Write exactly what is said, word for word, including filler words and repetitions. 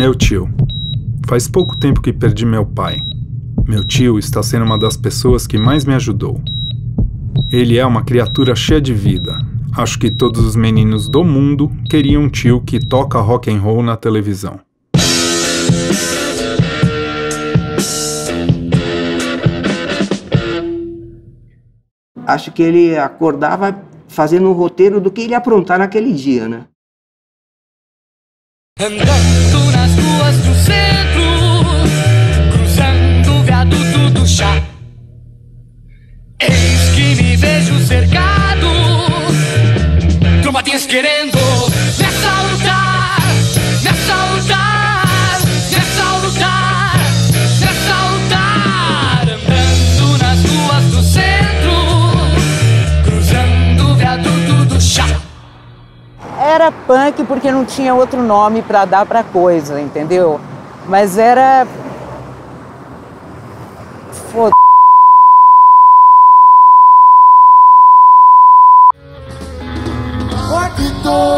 Meu tio. Faz pouco tempo que perdi meu pai. Meu tio está sendo uma das pessoas que mais me ajudou. Ele é uma criatura cheia de vida. Acho que todos os meninos do mundo queriam um tio que toca rock and roll na televisão. Acho que ele acordava fazendo um roteiro do que ele ia aprontar naquele dia, né? Andando nas ruas do centro, cruzando o viaduto do chá. Eis que me vejo cercado, trombadinhas querendo me assaltar, me assaltar, me assaltar, me assaltar. Andando nas ruas do centro, cruzando o viaduto do chá. Era punk porque não tinha outro nome para dar para coisa, entendeu? Mas era... Foda-se. Rock